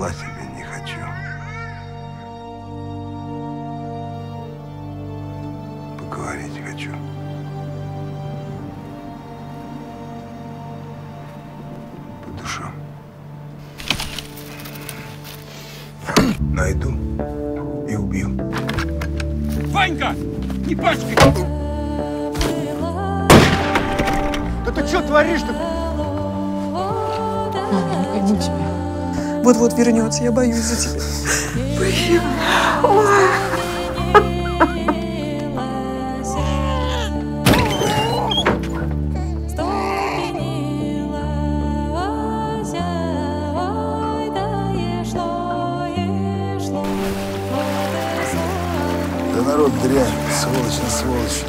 зла тебе не хочу. Поговорить хочу. По душам. Найду и убью. Ванька! Не пачкай! Да ты что творишь-то? Мама, я люблю тебя. Вот-вот вернется, я боюсь за тебя. Блин. Народ дрянь, сволочь на сволочь.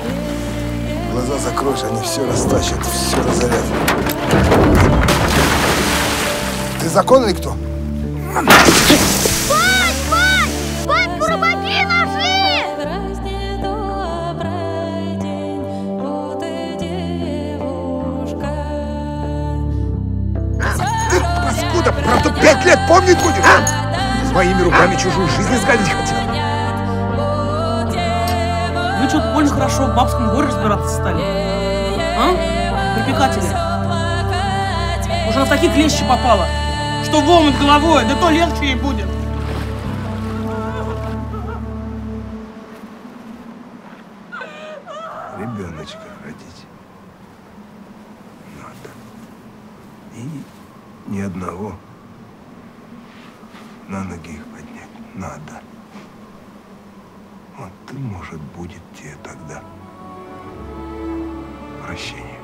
Глаза закроешь, они все растащат, все разорят. Ты законный кто? Пань, пань! Пань, буробаки нашли! Ты, паскуда, правду 5 лет помнить будешь? Своими руками чужую жизнь изгадить хотел. Вы что-то больно хорошо в бабском горе разбираться стали, а? Припекатели. Уже на такие клещи попало, что в омут головой, да то легче ей будет. Ребеночка родить надо. И ни одного на ноги их поднять надо. Вот ты, может, будет тебе тогда прощение.